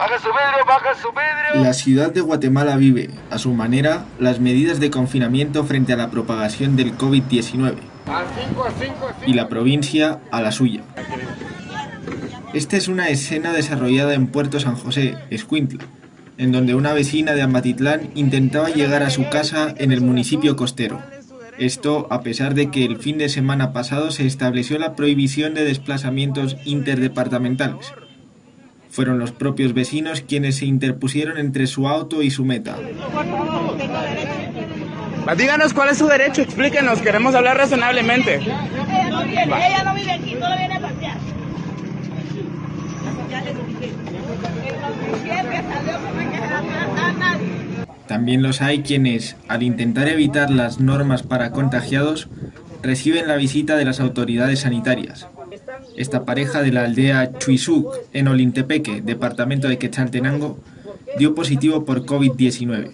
¡Baja su vidrio, baja su vidrio! La ciudad de Guatemala vive, a su manera, las medidas de confinamiento frente a la propagación del COVID-19. Y la provincia a la suya. Esta es una escena desarrollada en Puerto San José, Escuintla, en donde una vecina de Ambatitlán intentaba llegar a su casa en el municipio costero. Esto a pesar de que el fin de semana pasado se estableció la prohibición de desplazamientos interdepartamentales. Fueron los propios vecinos quienes se interpusieron entre su auto y su meta. Díganos cuál es su derecho, explíquenos, queremos hablar razonablemente. Ella no vive aquí, solo viene a pasear. También los hay quienes, al intentar evitar las normas para contagiados, reciben la visita de las autoridades sanitarias. Esta pareja de la aldea Chuisuk, en Olintepeque, departamento de Quetzaltenango, dio positivo por COVID-19.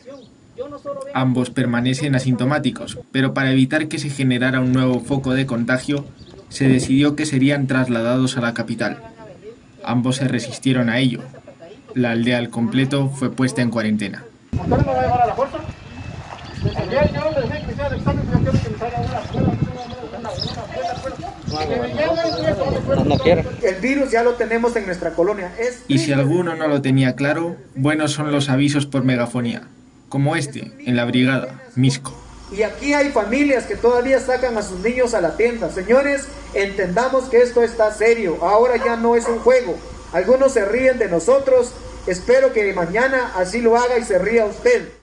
Ambos permanecen asintomáticos, pero para evitar que se generara un nuevo foco de contagio, se decidió que serían trasladados a la capital. Ambos se resistieron a ello. La aldea al completo fue puesta en cuarentena. El virus ya lo tenemos en nuestra colonia. Y si alguno no lo tenía claro, buenos son los avisos por megafonía, como este, en la Brigada Misco. Y aquí hay familias que todavía sacan a sus niños a la tienda. Señores, entendamos que esto está serio, ahora ya no es un juego. Algunos se ríen de nosotros, espero que mañana así lo haga y se ría usted.